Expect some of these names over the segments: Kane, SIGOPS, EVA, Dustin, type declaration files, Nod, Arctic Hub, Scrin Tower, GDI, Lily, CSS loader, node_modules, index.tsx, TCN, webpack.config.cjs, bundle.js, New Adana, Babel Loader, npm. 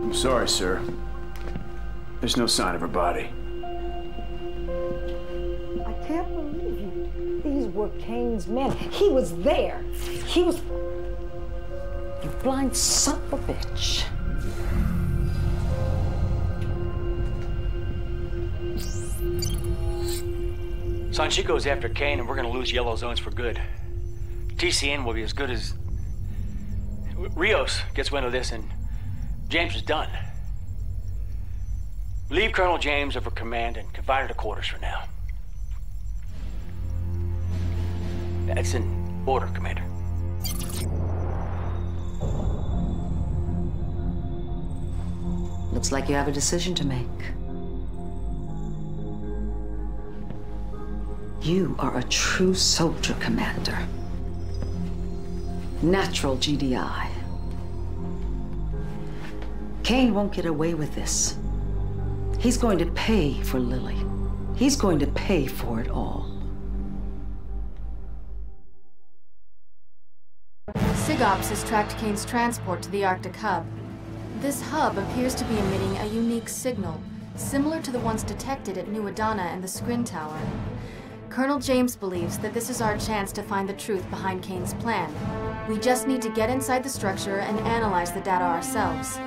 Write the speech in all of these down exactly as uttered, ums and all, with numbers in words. I'm sorry, sir. There's no sign of her body. I can't believe you. These were Kane's men. He was there. He was... You blind son of a bitch. Sanchico's after Kane, and we're gonna lose yellow zones for good. T C N will be as good as... Rios gets wind of this, and James is done. Leave Colonel James over command and confine her to quarters for now. That's in order, Commander. Looks like you have a decision to make. You are a true soldier, Commander. Natural G D I. Kane won't get away with this. He's going to pay for Lily. He's going to pay for it all. SIGOPS has tracked Kane's transport to the Arctic Hub. This hub appears to be emitting a unique signal, similar to the ones detected at New Adana and the Scrin Tower. Colonel James believes that this is our chance to find the truth behind Kane's plan. We just need to get inside the structure and analyze the data ourselves.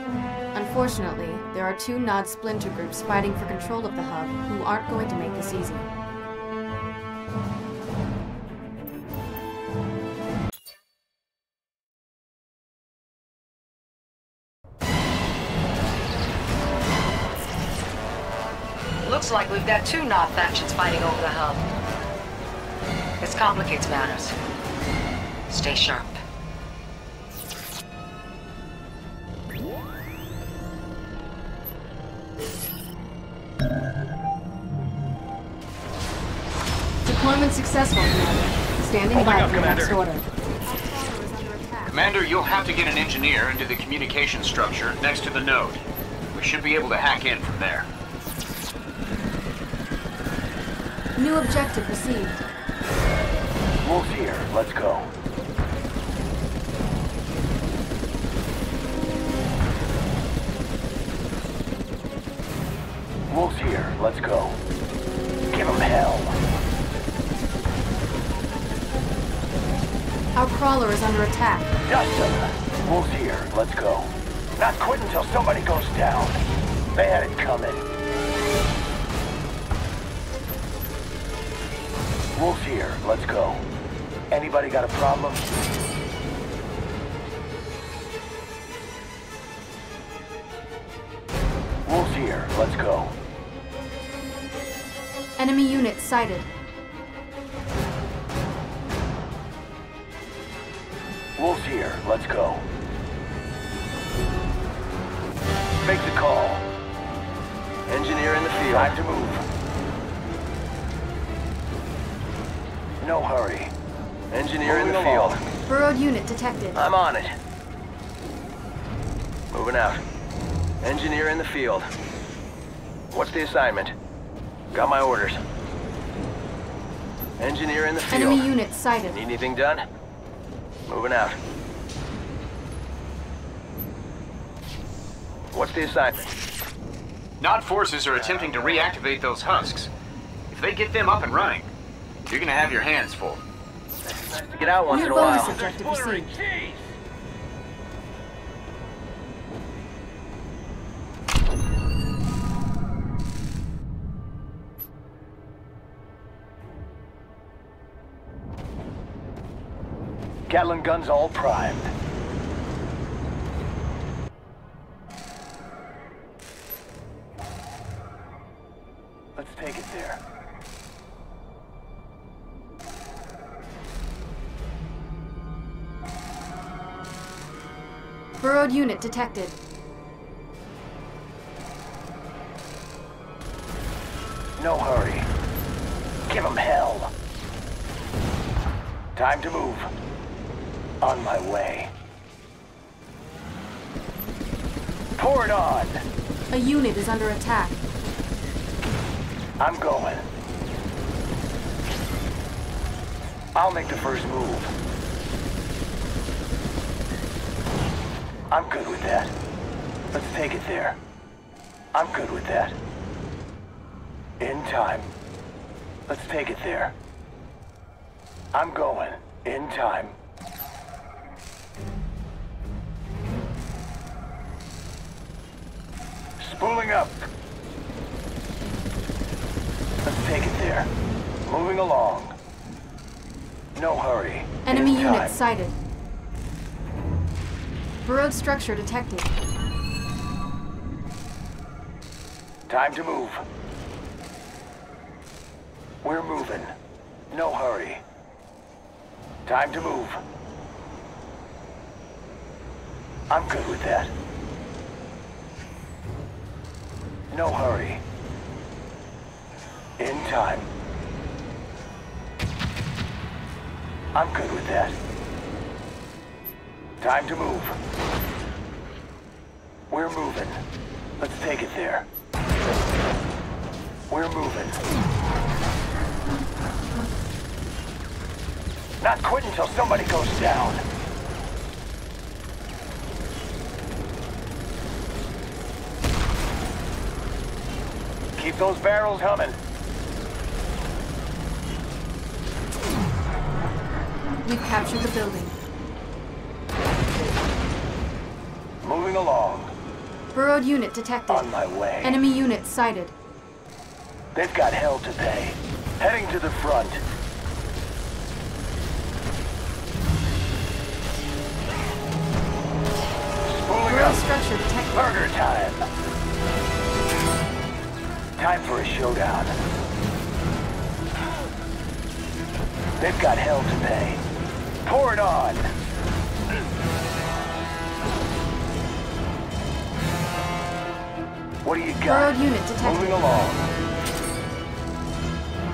Unfortunately, there are two Nod splinter groups fighting for control of the hub who aren't going to make this easy. Looks like we've got two Nod factions fighting over the hub. This complicates matters. Stay sharp. Deployment successful, Commander. Standing Holding by up, for the next order. Commander, you'll have to get an engineer into the communication structure next to the node. We should be able to hack in from there. New objective received. Wolf's here. Let's go. Wolf's here. Let's go. Give him hell. Our crawler is under attack. Dustin! Wolf's here. Let's go. Not quit until somebody goes down. They had it coming. Wolf's here. Let's go. Anybody got a problem? Wolf's here. Let's go. Enemy unit sighted. Wolf's here. Let's go. Make the call. Engineer in the field. Time to move. No hurry. Engineer in the field. Burrowed unit detected. I'm on it. Moving out. Engineer in the field. What's the assignment? Got my orders. Engineer in the field. Enemy unit sighted. Need anything done? Moving out. What's the assignment? Nod forces are attempting to reactivate those husks. If they get them up and running, you're gonna have your hands full. Get out once in a while. Gatling guns all primed. Let's take it there. Burrowed unit detected. No hurry. Give them hell. Time to move. On my way. Pour it on! A unit is under attack. I'm going. I'll make the first move. I'm good with that. Let's take it there. I'm good with that. In time. Let's take it there. I'm going. In time. Spooling up. Let's take it there. Moving along. No hurry. Enemy unit sighted. Burrowed structure detected. Time to move. We're moving. No hurry. Time to move. I'm good with that. No hurry. In time. I'm good with that. Time to move. We're moving. Let's take it there. We're moving. Not quit until somebody goes down. Keep those barrels humming. We've captured the building. Moving along. Burrowed unit detected. On my way. Enemy unit sighted. They've got hell to pay. Heading to the front. Spooling up. Structure detected. Burger time. Time for a showdown. They've got hell to pay. Pour it on! What do you got? Burrowed unit detected. Moving along.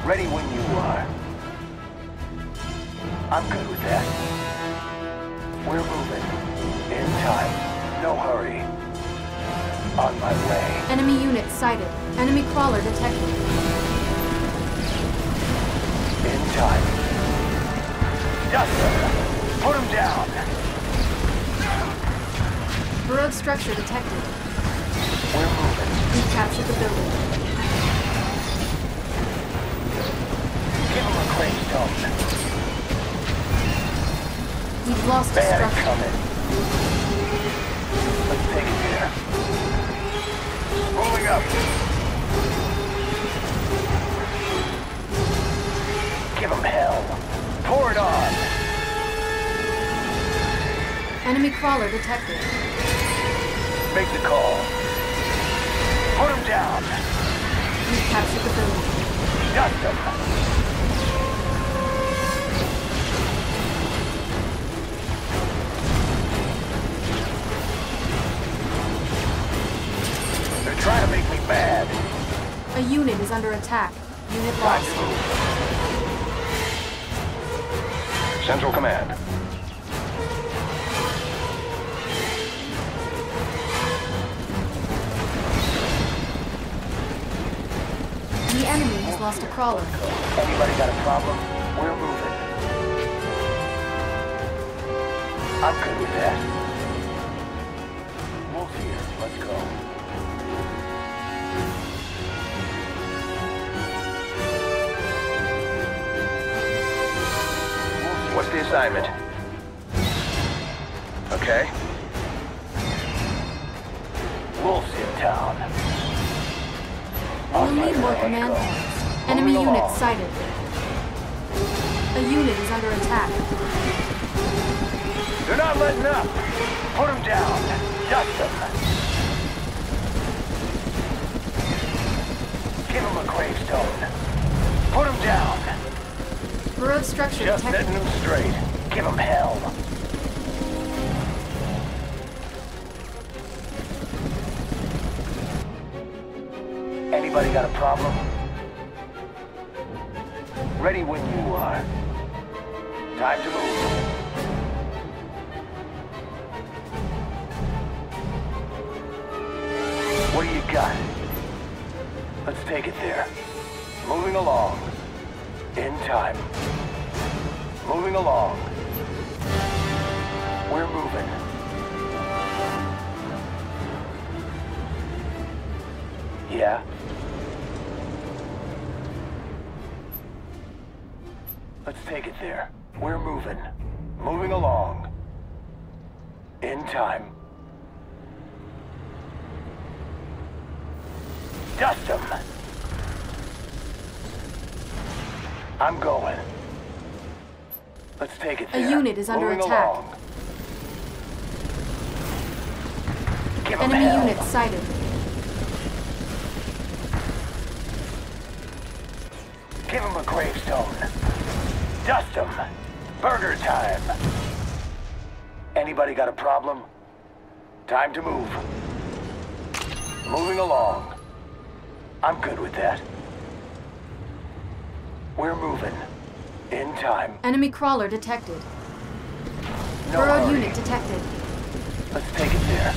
Ready when you are. I'm good with that. We're moving. In time. No hurry. On my way. Enemy unit sighted. Enemy crawler detected. In time. Duster! Put him down! Burrowed structure detected. We're moving. We captured the building. Give him a crane stone. We've lost the structure. Coming. Let's take it here. Rolling up. Give him hell. Pour it on! Enemy crawler detected. Make the call. Put him down! We captured the building. Shut them! They're trying to make me mad. A unit is under attack. Unit lost. Central Command. The enemy has lost a crawler. Anybody got a problem? We're moving. I'm good with that. Wolf here. Let's go. What's the assignment? Okay. Wolves in town. We'll need more command points. Enemy unit sighted. A unit is under attack. They're not letting up. Put them down. Dust them. Give them a gravestone. Put them down. Burrowed structure detected. Just setting them straight. Give them hell. Anybody got a problem? Ready when you are. Time to move. What do you got? Let's take it there. Moving along. In time. Moving along. We're moving. Yeah? Let's take it there. We're moving. Moving along. In time. Dust them! I'm going. Let's take it there. A unit is under attack. Enemy unit sighted. Give him a gravestone. Dust him. Burger time. Anybody got a problem? Time to move. Moving along. I'm good with that. We're moving. In time. Enemy crawler detected. No Burrowed hurry. Unit detected. Let's take it there.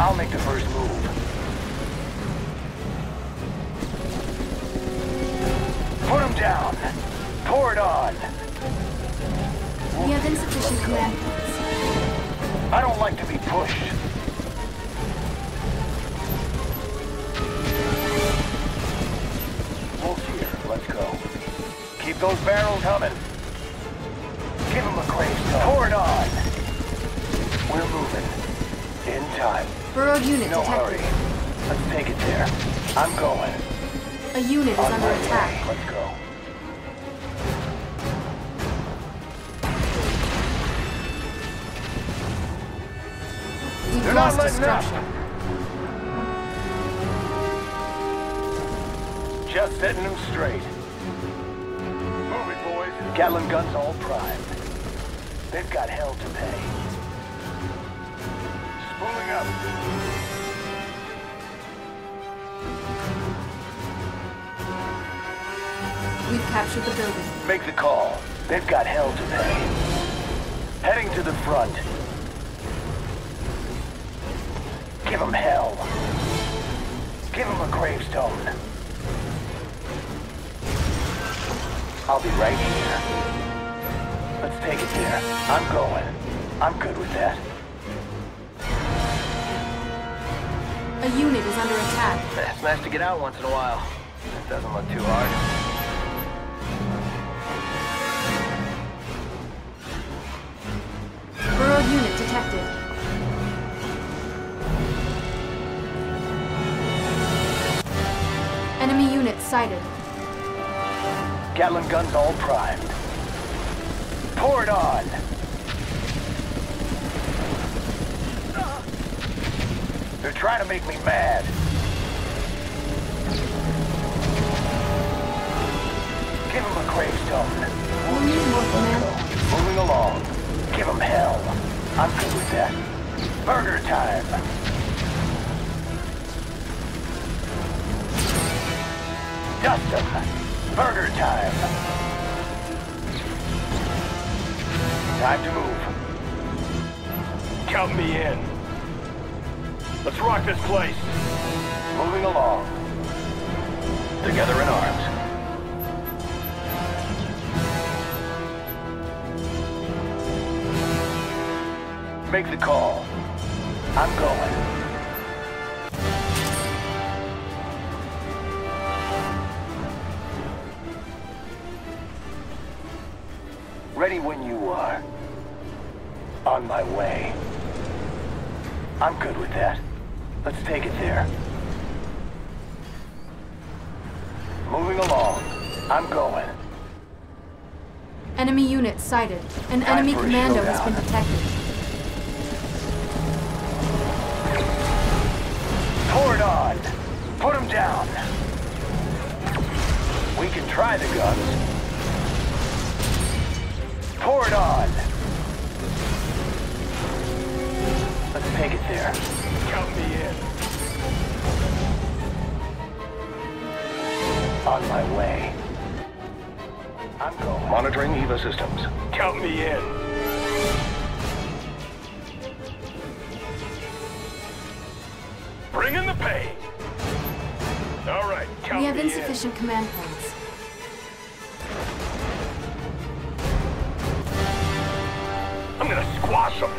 I'll make the first move. Put him down. Pour it on. We have insufficient command points. I don't like to be pushed. Wolf here. Let's go. Keep those barrels humming. Give him a gravestone. Pour it on. We're moving. In time. Burrowed unit detected. No hurry. Let's take it there. I'm going. A unit is under attack. Let's go. We've They're lost destruction. Just setting them straight. Move it, boys. Gatling guns all primed. They've got hell to pay. Spooling up. We've captured the building. Make the call. They've got hell to pay. Heading to the front. Give them hell. Give them a gravestone. I'll be right here. Let's take it there. I'm going. I'm good with that. A unit is under attack. It's nice to get out once in a while. It doesn't look too hard. Burrowed unit detected. Enemy unit sighted. Gatling guns all primed. Pour it on! They're trying to make me mad. Give them a gravestone. We'll need more command. Moving along. Give them hell. I'm good with that. Burger time! Dust them! Burger time! Time to move. Count me in. Let's rock this place. Moving along. Together in arms. Make the call. I'm going. Ready when you are. On my way. I'm good with that. Let's take it there. Moving along. I'm going. Enemy unit sighted. An Time enemy commando has been detected. Pour it on! Put him down! We can try the guns. Pour it on! Let's take it there. Count me in. On my way. I'm going. Monitoring EVA systems. Count me in. Bring in the pay. All right, count. We have insufficient in. command points. I'm gonna squash them.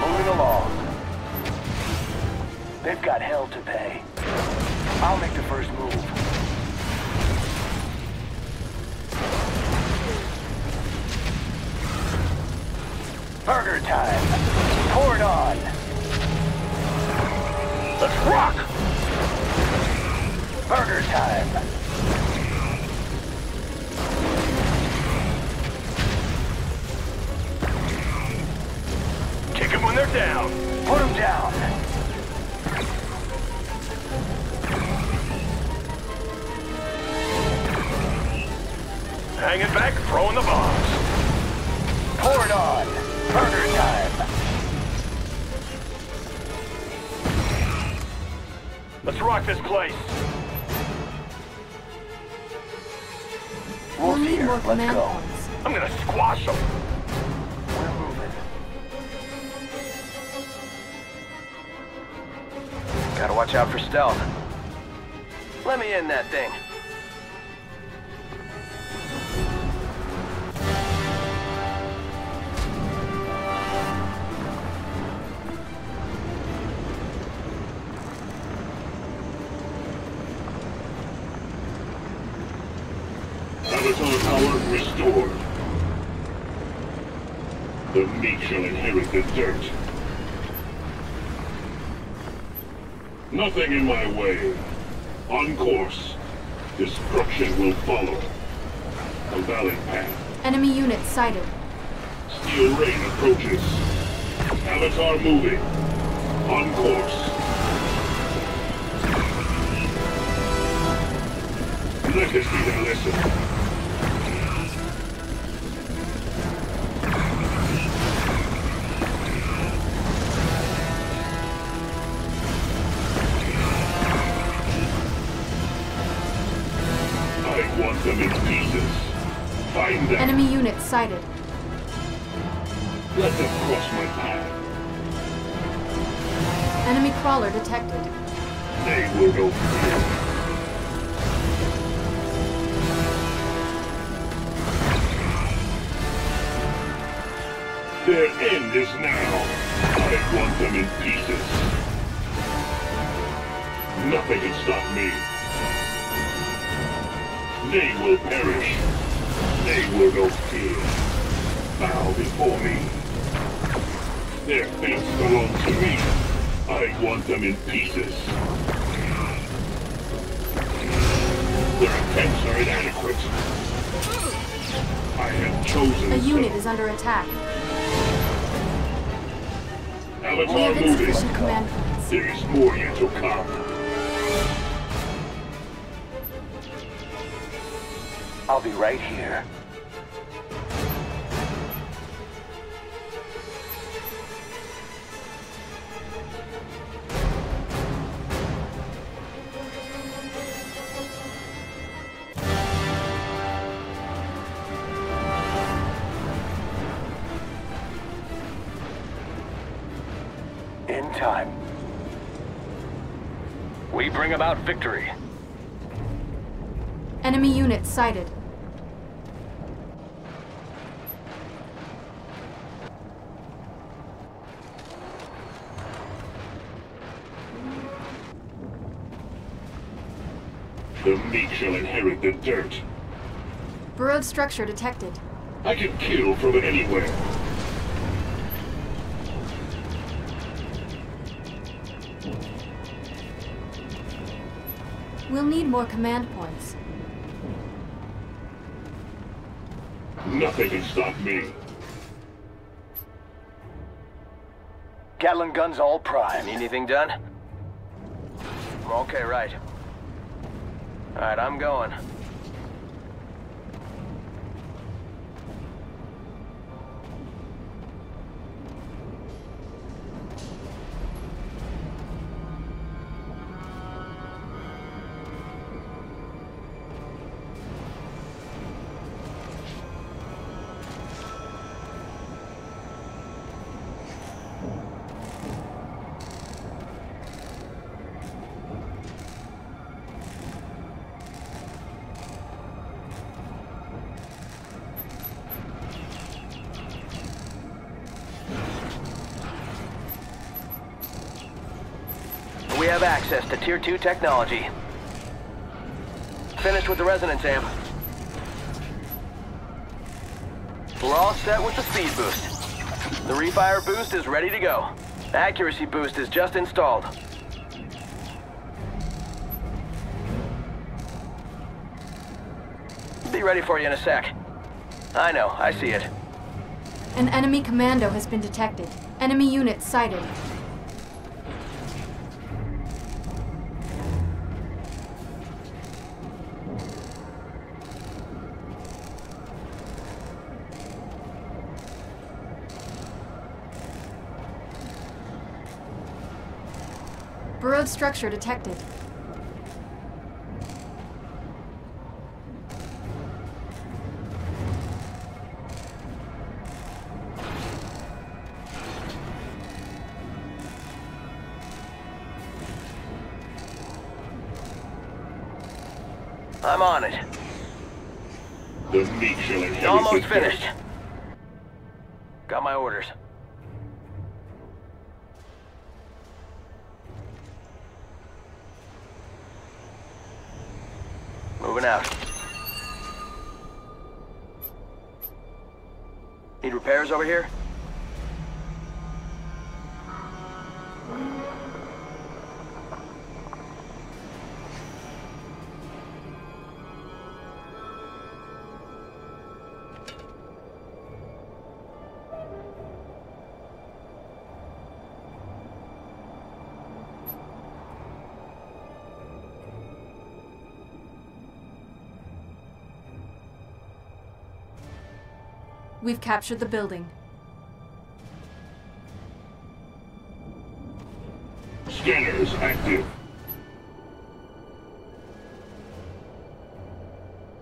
Moving along. They've got hell to pay. I'll make the first move. Burger time! Pour it on! Let's rock! Burger time! Kick them when they're down! Put them down! Hanging back, throwing the bombs! Pour it on! Burger time! Let's rock this place! We'll Wolf's here, let's man. go. I'm gonna squash them! We're moving. Gotta watch out for stealth. Let me in that thing. Restored. The meek shall inherit the dirt. Nothing in my way. On course. Destruction will follow. A valid path. Enemy unit sighted. Steel rain approaches. Avatar moving. On course. Let this be their lesson. Enemy unit sighted. Let them cross my path. Enemy crawler detected. They will go free. Their end is now. I want them in pieces. Nothing can stop me. They will perish. They will no fear. Bow before me. Their fates belong to me. I want them in pieces. Their attempts are inadequate. I have chosen. A unit is under attack. Avatar moving. There is more yet to come. I'll be right here. In time, we bring about victory. Enemy unit sighted. The meek shall inherit the dirt. Burrowed structure detected. I can kill from anywhere. We'll need more command points. Nothing can stop me. Gatling guns all prime. Anything done? Okay, right. All right, I'm going. access to Tier two technology. Finished with the resonance amp. We're all set with the speed boost. The refire boost is ready to go. Accuracy boost is just installed. Be ready for you in a sec. I know, I see it. An enemy commando has been detected. Enemy unit sighted. Burrowed structure detected. I'm on it. It's almost finished. Got my orders. Moving out. Need repairs over here? We've captured the building. Scanners active.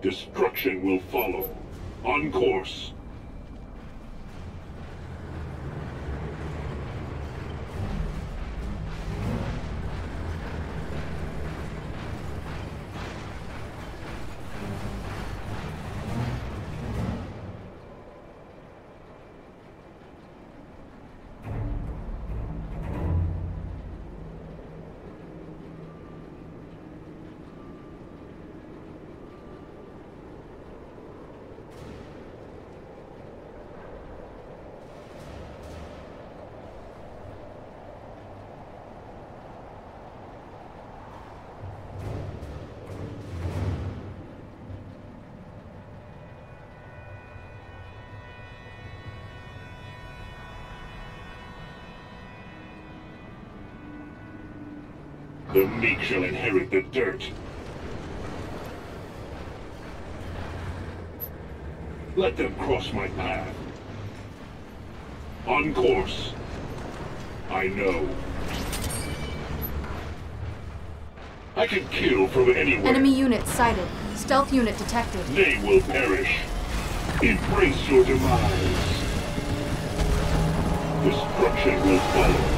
Destruction will follow. On course. The meek shall inherit the dirt. Let them cross my path. On course. I know. I can kill from anywhere. Enemy unit sighted. Stealth unit detected. They will perish. Embrace your demise. Destruction will follow.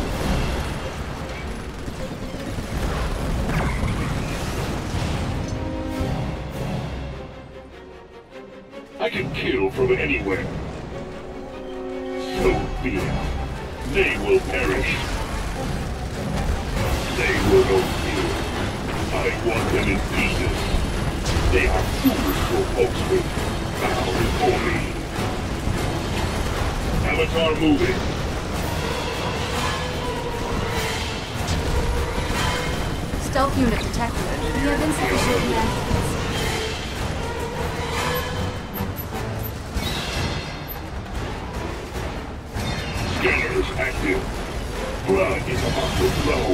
I can kill from anywhere. So be it. They will perish. They will no fear. I want them in pieces. They are foolish for folks with power before me. Avatar moving. Stealth unit detected. We have insufficient access. Scanners active. Blood is about to flow.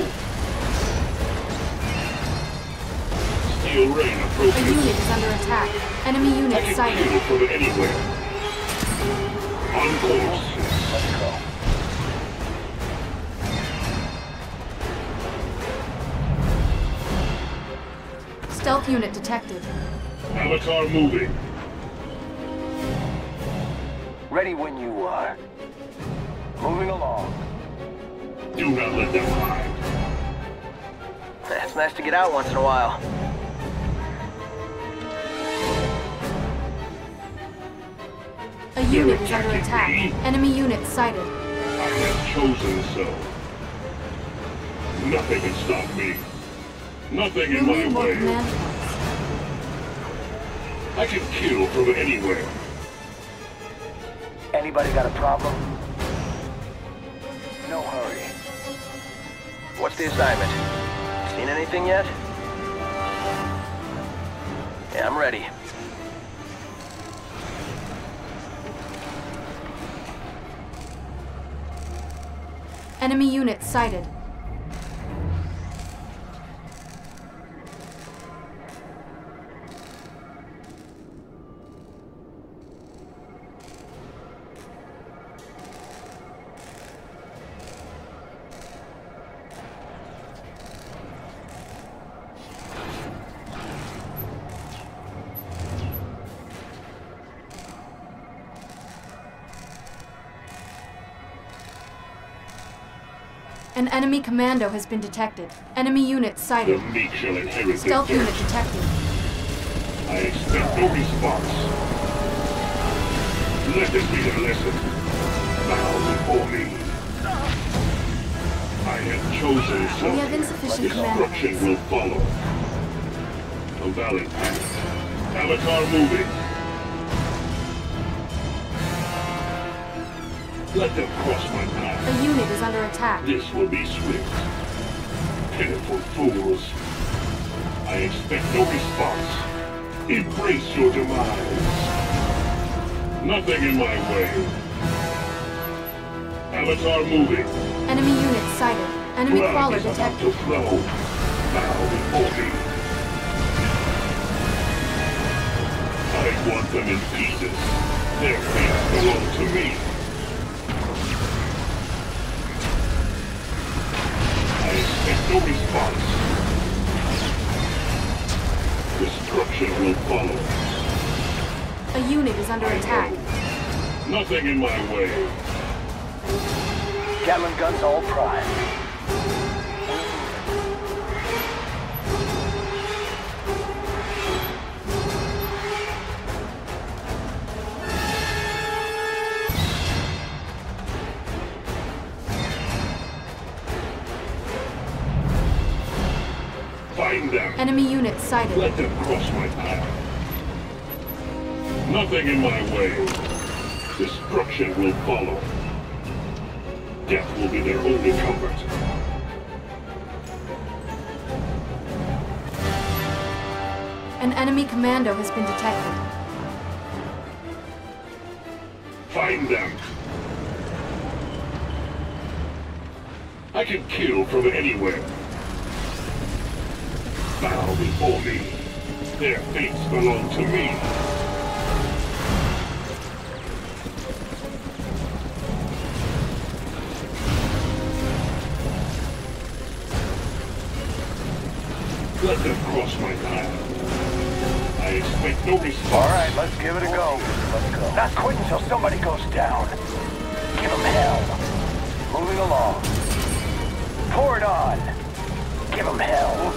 Steel rain approaching. The unit is under attack. Enemy unit sighted. I can kill from anywhere. On course. Let's go. Stealth unit detected. Avatar moving. Ready when you are. Moving along. Do not let them hide. It's nice to get out once in a while. A unit is under attack. Me? Enemy unit sighted. I have chosen so. Nothing can stop me. Nothing in my way. I can kill from anywhere. Anybody got a problem? No hurry. What's the assignment? Seen anything yet? Yeah, I'm ready. Enemy unit sighted. An enemy commando has been detected. Enemy unit sighted. The meek shall inherit Stealth unit detected. I expect no response. Let this be a lesson. Bow before me. I have chosen something. We have insufficient command. Destruction will follow. A valid path. Avatar moving. Let them cross my path. The unit is under attack. This will be swift. Pitiful fools. I expect no response. Embrace your demise. Nothing in my way. Avatar moving. Enemy unit sighted. Enemy Blood crawler is detected. About to flow. Bow before me. I want them in pieces. Their fate belongs to me. No response. Destruction will follow. A unit is under I attack. Know. Nothing in my way. Gatling guns all prime. Enemy unit sighted. Let them cross my path. Nothing in my way. Destruction will follow. Death will be their only comfort. An enemy commando has been detected. Find them. I can kill from anywhere. Bow before me. Their fates belong to me. Let them cross my path. I expect no response. Alright, let's give it a go. Let's go. Not quit until somebody goes down. Give them hell. Moving along. Pour it on. Give them hell.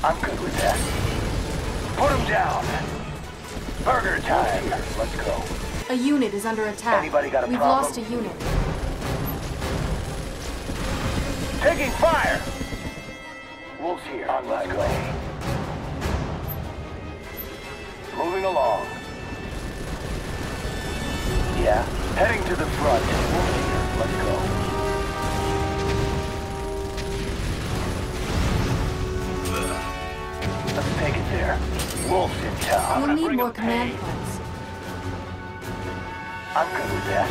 I'm good with that. Put him down! Burger time! Let's go. A unit is under attack. Anybody got a We've problem? We've lost a unit. Taking fire! Wolves here. On my way. Moving along. Yeah. Heading to the front. Wolves here. Let's go. Let's take it there. Wolves in town. We'll need more command points. I'm good with that.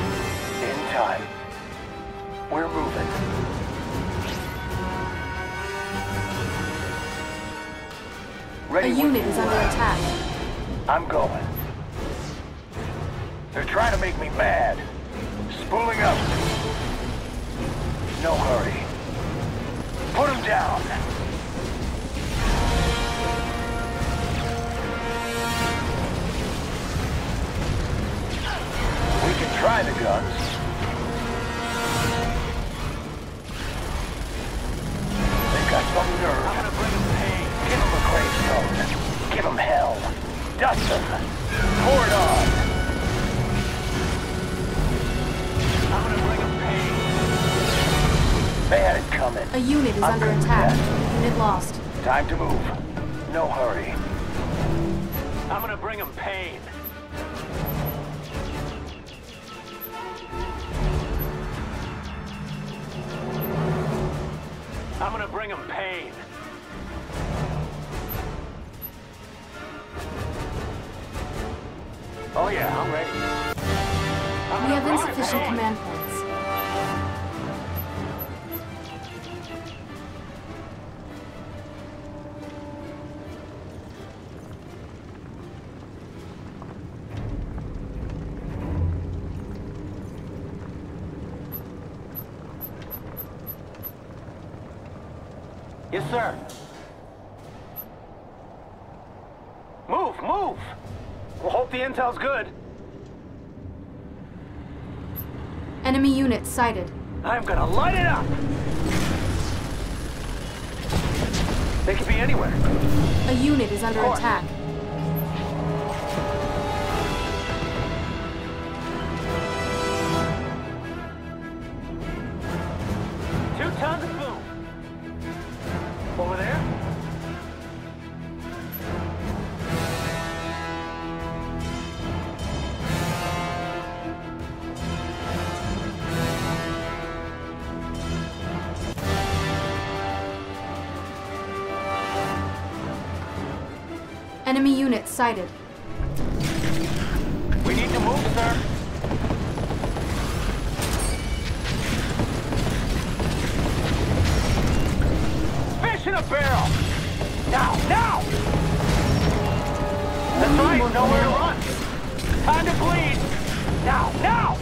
In time. We're moving. Ready. A unit is under attack. I'm going. They're trying to make me mad. Spooling up. No hurry. Put them down. Try the guns. They've got some nerve. I'm gonna bring them pain. Give them a gravestone. Give them hell. Dust them. Pour it on. I'm gonna bring them pain. A unit is under attack. Unit lost. Time to move. No hurry. I'm gonna bring him pain. I'm gonna bring him pain. Oh yeah, I'm ready. I'm we have insufficient command points. Yes, sir. Move, move. We'll hope the intel's good. Enemy unit sighted. I'm gonna light it up. They could be anywhere. A unit is under attack. Two tons of boom. Over there? Enemy unit sighted. We need to move, sir. In a barrel! Now! Now! That's right! Nowhere to run! Time to bleed! Now! Now!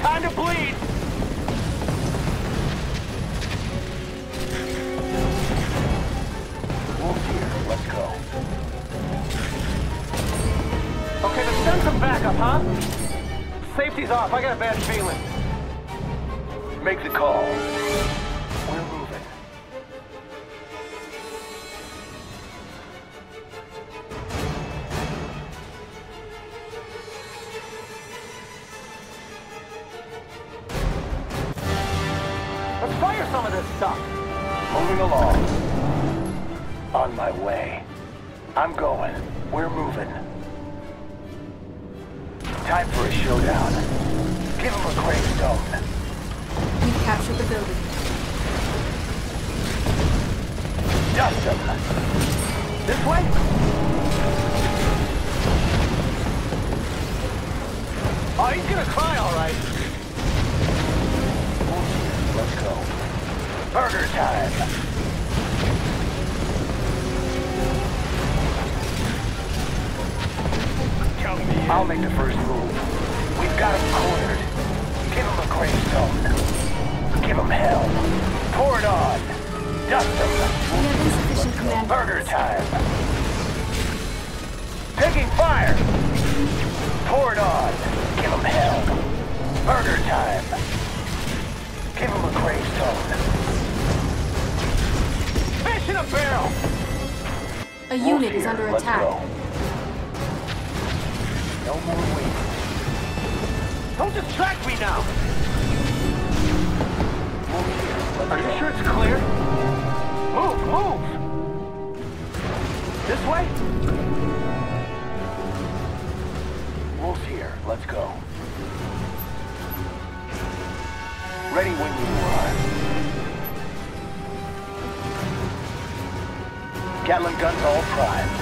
Time to bleed! Wolf here, let's go. Okay, but send some backup, huh? Safety's off, I got a bad feeling. Make the call. We're moving. Let's fire some of this stuff. Moving along. On my way. I'm going. We're moving. Time for a showdown. Give him a gravestone. We captured the building. Dust them. This way? Oh, he's gonna cry, all right. Let's go. Burger time. Tell me. I'll make the first move. We've got him cornered. Give him a gravestone. Give them hell. Pour it on. Dust them. We have insufficient command. Burger time. Taking fire. Pour it on. Give them hell. Burger time. Give them a gravestone. Fish in a barrel. A unit is under attack. No more waiting. Don't distract me now. Are you sure it's clear? Move, move! This way? Wolf's here, let's go. Ready when you are. Gatling guns all primed.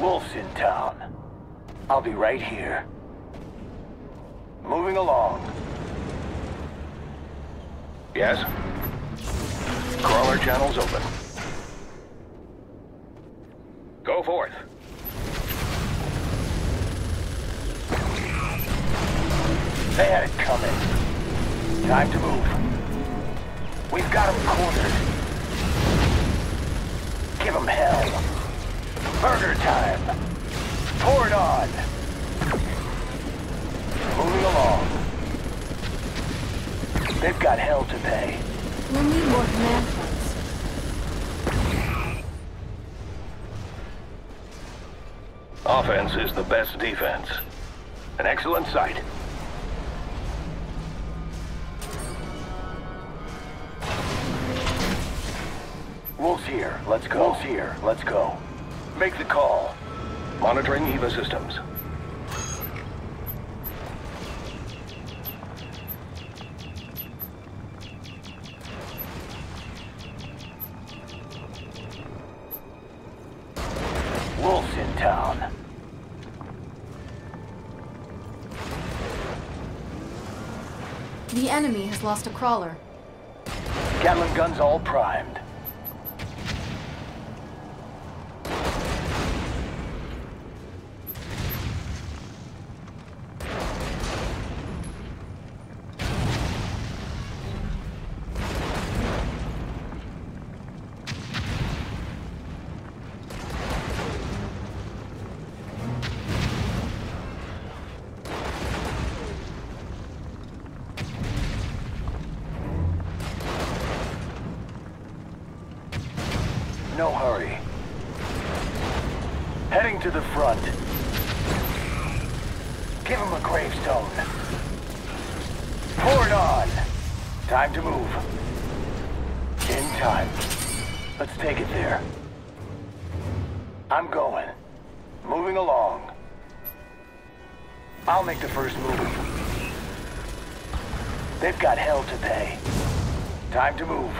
Wolf's in town. I'll be right here. Moving along. Yes? Crawler channels open. Go forth. They had it coming. Time to move. We've got them cornered. Give them hell. Burger time! Pour it on! Moving along. They've got hell to pay. We'll need more command points. Offense is the best defense. An excellent sight. Wolf's here. Let's go. Wolf's here. Let's go. Make the call. Monitoring EVA systems. Wolf's in town. The enemy has lost a crawler. Gatling guns all primed. No hurry. Heading to the front. Give him a gravestone. Pour it on. Time to move. In time. Let's take it there. I'm going. Moving along. I'll make the first move. They've got hell to pay. Time to move.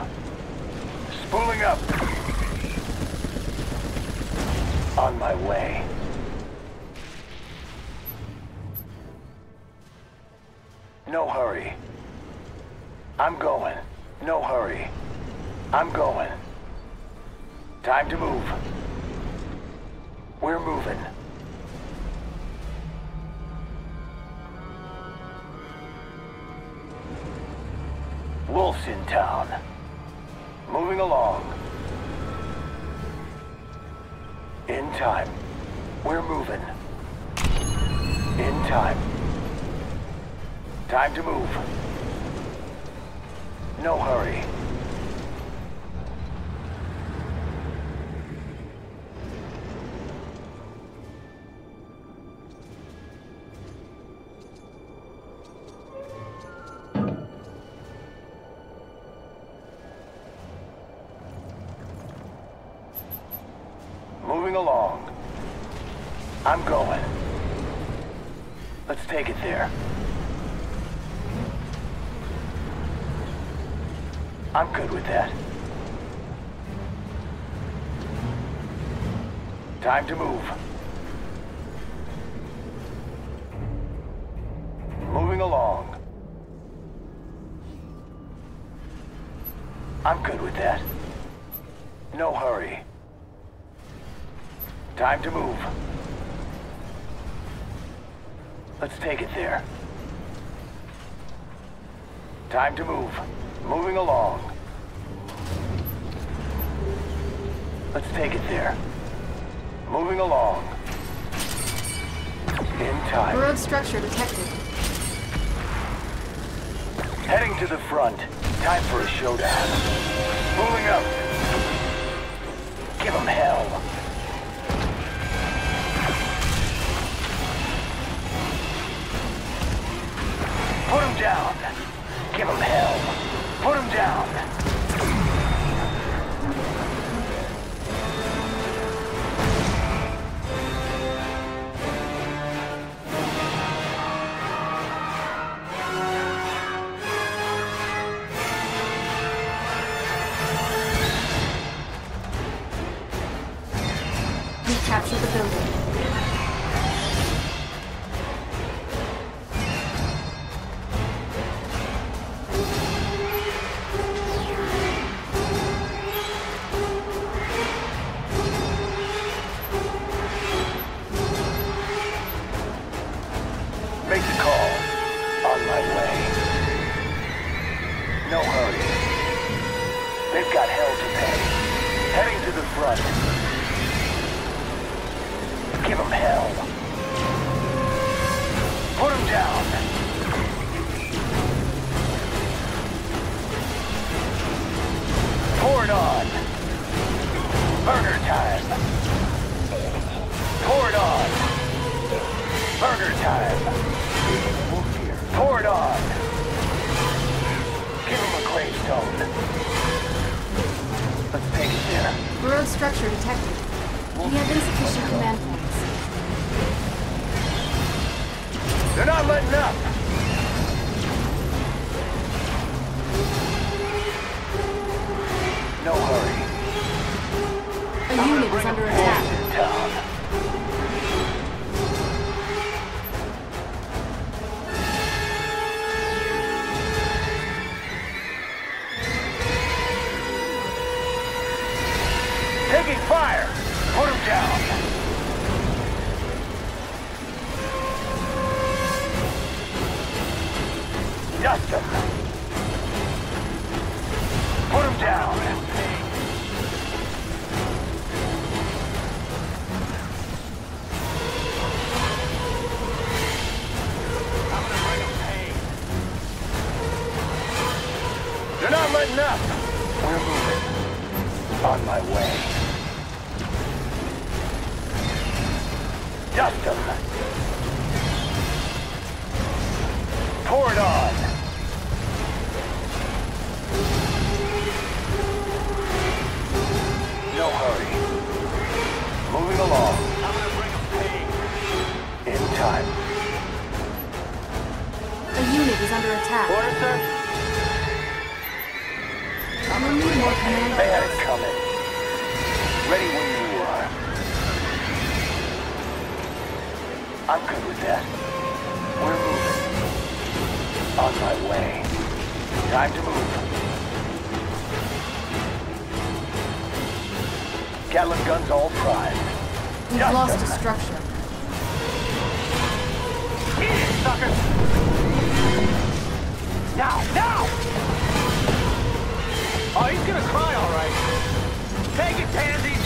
Spooling up. On my way. No hurry. I'm going. No hurry. I'm going. Time to move. We're moving. Wolf's in town. Moving along. In time. We're moving. In time. Time to move. No hurry. Along. I'm going. Let's take it there. I'm good with that. Time to move. Moving along. I'm good with that. No hurry. Time to move. Let's take it there. Time to move. Moving along. Let's take it there. Moving along. In time. Road structure detected. Heading to the front. Time for a showdown. Moving up. Give 'em hell. Put him down. Give him hell. Put him down. We captured the building. Put Put him down! Pour it on! Burger time! Pour it on! Burger time! Pour it on! Give him a gravestone. Let's take it there. Burrowed structure detected. We have insufficient command points. They're not letting up! No hurry. A I'm unit is under attack. Down. Taking fire! Put him down! Dust him! Put him down! Enough! We're moving. On my way. Dust them! Pour it on! No hurry. Moving along. I'm gonna bring them pain. In time. A unit is under attack. Order, sir. They had it coming. Ready when you are. I'm good with that. We're moving. On my way. Time to move. Gatling guns all primed. We've Just lost them. a structure. Eat it, sucker! Now! Now! Oh, he's gonna cry, all right. Take it, Pansy!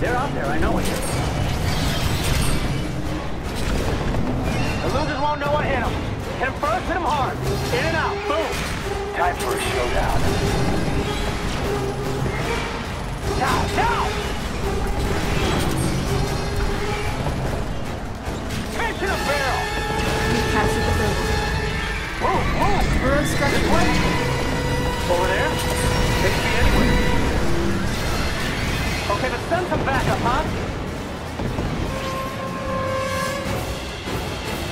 They're out there, I know it. The losers won't know what hit them. Hit them first, hit them hard. In and out, boom! Time for a showdown. Now, now! Fish in a barrel! We captured the building. Move, move! Burrowed structure. This way! Over there? They could be anywhere. Okay, but send some backup, huh?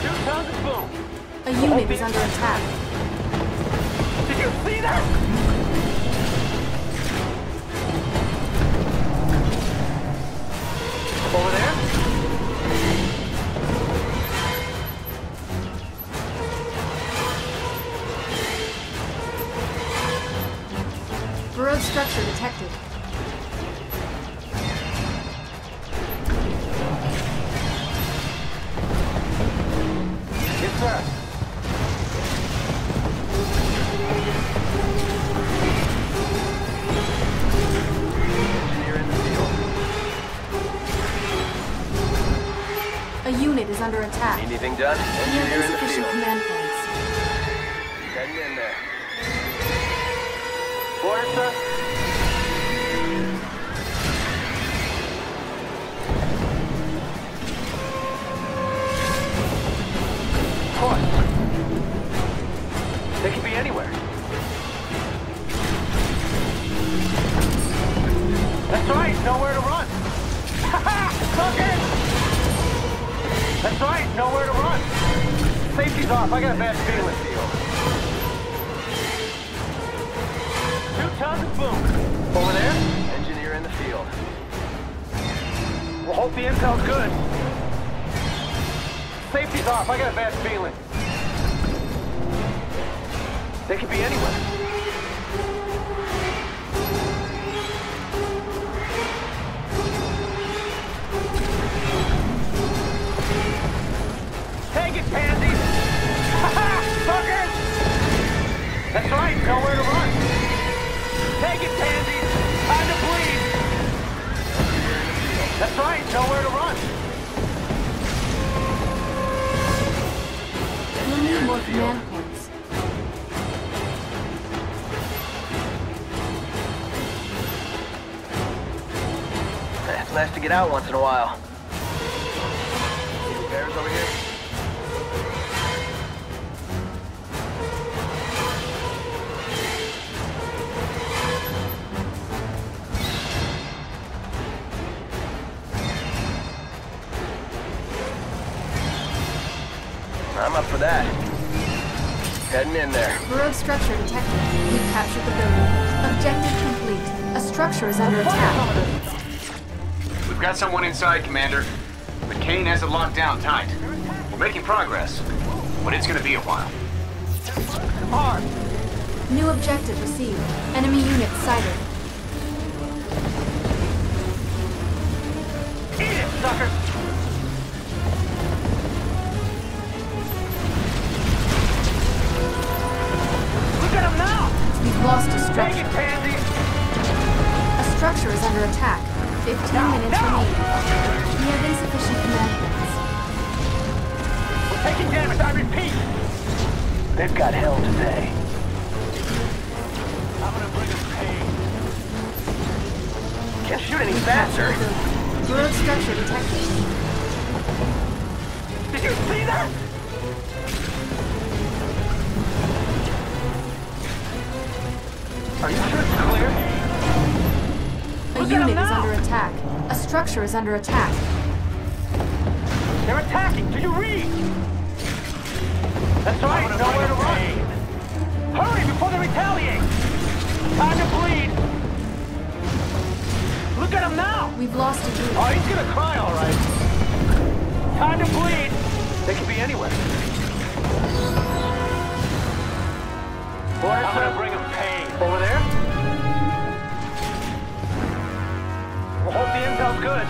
Two tons of boom. A unit is under attack. Did you see that? Over there? Burrowed structure detected. Yes, sir. Engineer in the field. A unit is under attack. Anything done? Engineer in the field. Command points. Getting in there. Order, sir. Of course. They could be anywhere. That's right, nowhere to run. Suck it! That's right, nowhere to run. Safety's off, I got a bad feeling. Tons of boom. Over there, engineer in the field. We'll hope the intel's good. Safety's off, I got a bad feeling. They could be anywhere. Take it, Pansy! Ha-ha! Suckers! That's right, nowhere to run. Take it, Pansy! Time to bleed! That's right, nowhere to run! shield. It's nice to get out once in a while. See the bears over here? I'm up for that. Heading in there. Rogue structure detected. We've captured the building. Objective complete. A structure is under attack. We've got someone inside, Commander. But Kane has it locked down tight. We're making progress, but it's gonna be a while. Hard. New objective received. Enemy unit sighted. Eat it, sucker! Lost a structure. A structure is under attack. Fifteen no, minutes no. remaining. We have insufficient command points. We're taking damage, I repeat! They've got hell to pay. I'm gonna bring us pain. Can't shoot any faster. World structure detected. Did you see that? Are you sure it's clear? A Look unit is under attack. A structure is under attack. They're attacking! Do you read? That's right, nowhere to run! Hurry before they retaliate! Time to bleed! Look at him now! We've lost a unit. Oh, he's gonna cry, alright. Time to bleed! They could be anywhere. Boy, I'm gonna bring him pain. Over there? We'll hope the intel's good.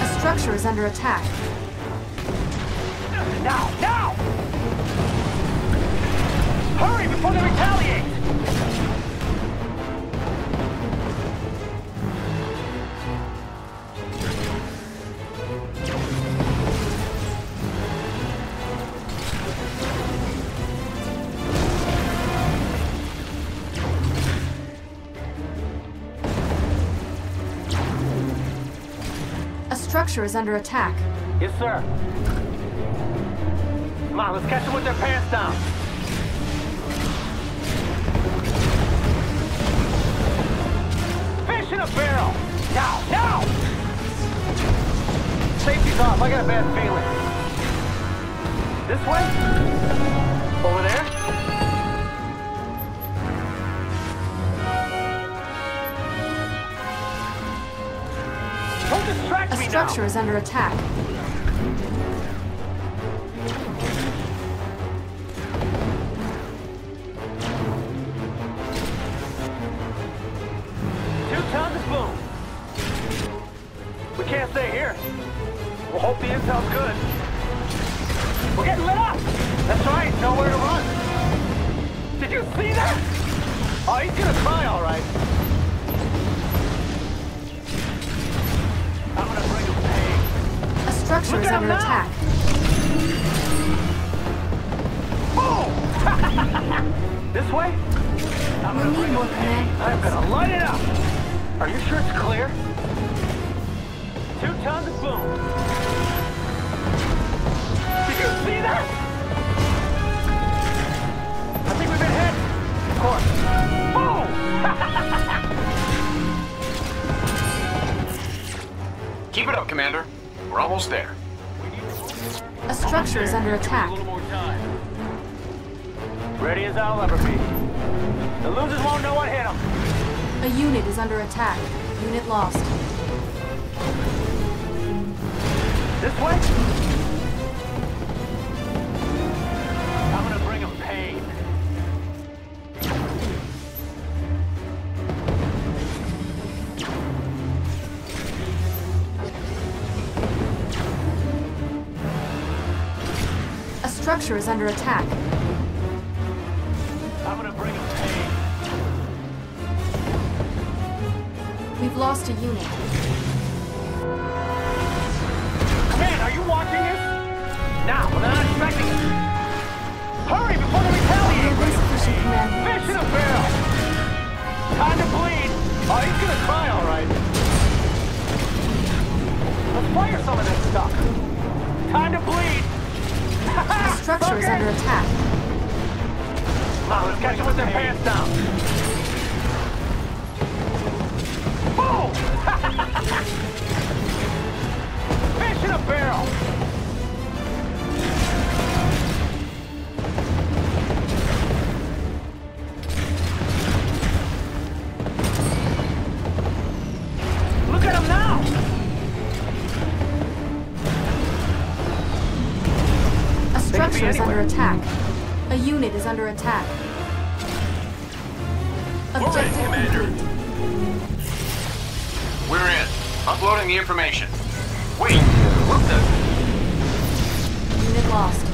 A structure is under attack. Now! Now! Hurry before they retaliate! Structure is under attack. Yes, sir. Come on, let's catch them with their pants down. Fish in a barrel! Now! Now! Safety's off, I got a bad feeling. This way? Over there? Don't distract! A structure is under attack. Two tons of boom. We can't stay here. We'll hope the intel's good. We're getting lit up! That's right, nowhere to run. Did you see that? Oh, he's gonna cry, all right. Structure is under attack. Boom! This way? I'm gonna bring you in. I'm gonna light it up! Are you sure it's clear? Two tons of boom. Did you see that? I think we've been hit. Of course. Boom! Keep it up, Commander. We're almost there. A structure is under attack. Ready as I'll ever be. The losers won't know what hit them. A unit is under attack. Unit lost. This way? I'm gonna bring them pain. Structure is under attack. I'm gonna bring him pain. We've lost a unit. Man, are you watching this? Now. Oh, he's gonna cry, all right. Let's fire some of this stuff. Time to bleed. The structure okay. is under attack. Now, let's catch them with their pants down. Boom! Fish in a barrel. Is under attack. A unit is under attack. Objective Commander. We're in. Uploading the information. Wait, what the? Unit lost.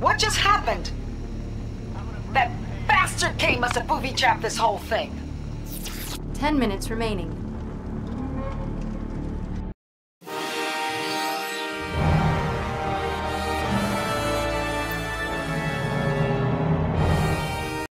What just happened? That bastard Kane must have booby-trapped this whole thing. Ten minutes remaining.